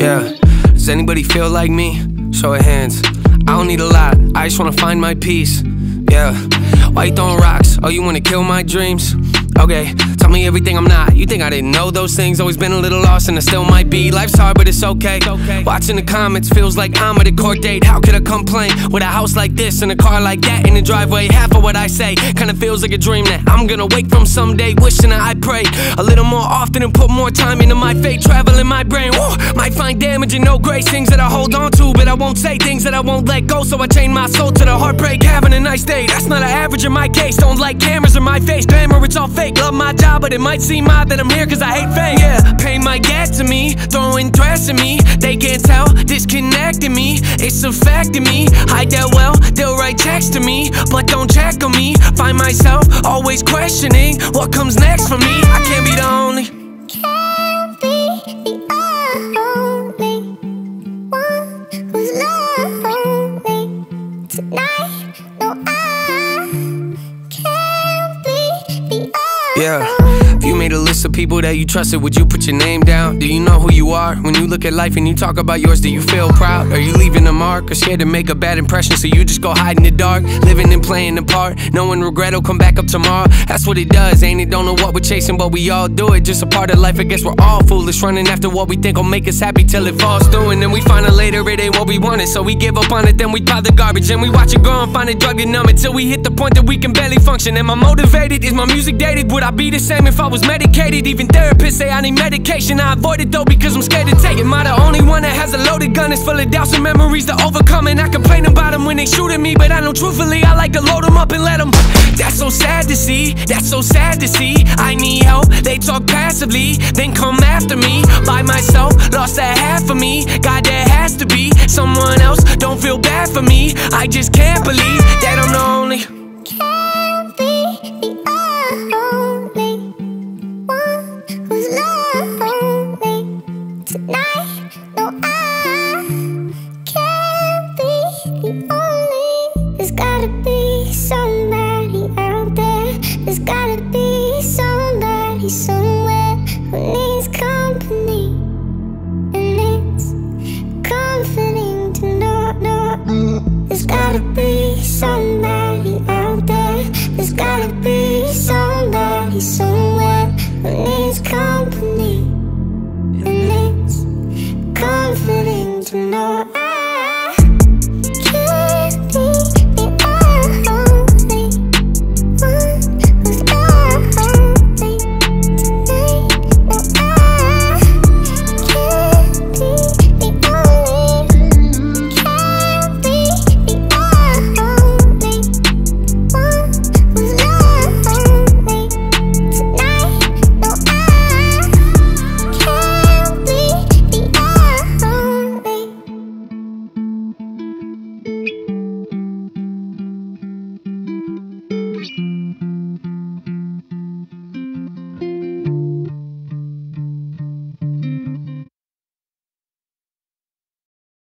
Yeah, does anybody feel like me? Show of hands. I don't need a lot, I just wanna find my peace. Yeah, why you throwing rocks? Oh, you wanna kill my dreams? Okay, tell me everything I'm not. You think I didn't know those things? Always been a little lost and I still might be. Life's hard but it's okay. Watching the comments feels like I'm at a court date. How could I complain with a house like this and a car like that in the driveway? Half of what I say kinda feels like a dream that I'm gonna wake from someday. Wishing that I prayed a little more often and put more time into my fate. Traveling my brain, woo, might find damage and no grace. Things that I hold on to but I won't say. Things that I won't let go, so I chain my soul to the heartbreak. Having a nice day, that's not an average in my case. Don't like cameras in my face, glamour, it's all fake. Love my job, but it might seem odd that I'm here cause I hate fame. Yeah, paying my gas to me, throwing trash at me. They can't tell, disconnecting me. It's a fact to me, hide that well. They'll write checks to me, but don't check on me. Find myself always questioning what comes next for me. I can't be the only. Can't be the only one who's lonely tonight. No, I can't be the only. Yeah, if you made a list of people that you trusted, would you put your name down? Do you know who you are? When you look at life and you talk about yours, do you feel proud? Are you leaving a mark or scared to make a bad impression, so you just go hide in the dark? Living and playing the part, knowing regret will come back up tomorrow. That's what it does, ain't it? Don't know what we're chasing, but we all do it. Just a part of life, I guess we're all foolish. Running after what we think will make us happy till it falls through. And then we find out later it ain't what we wanted, so we give up on it, then we pile the garbage. And we watch it grow and find a drug to numb it, till we hit the point that we can barely function. Am I motivated? Is my music dated? Would I be the same if I was medicated? Even therapists say I need medication. I avoid it though because I'm scared to take it. Am I the only one that has a loaded gun? It's full of doubts and memories to overcome. And I complain about them when they shoot at me, but I know truthfully I like to load them up and let them. That's so sad to see, that's so sad to see. I need help, they talk passively, then come after me. By myself, lost that half of me. God, there has to be someone else, don't feel bad for me. I just can't believe that I'm the only. Somewhere who needs company, and it's comforting to know there's gotta be somebody.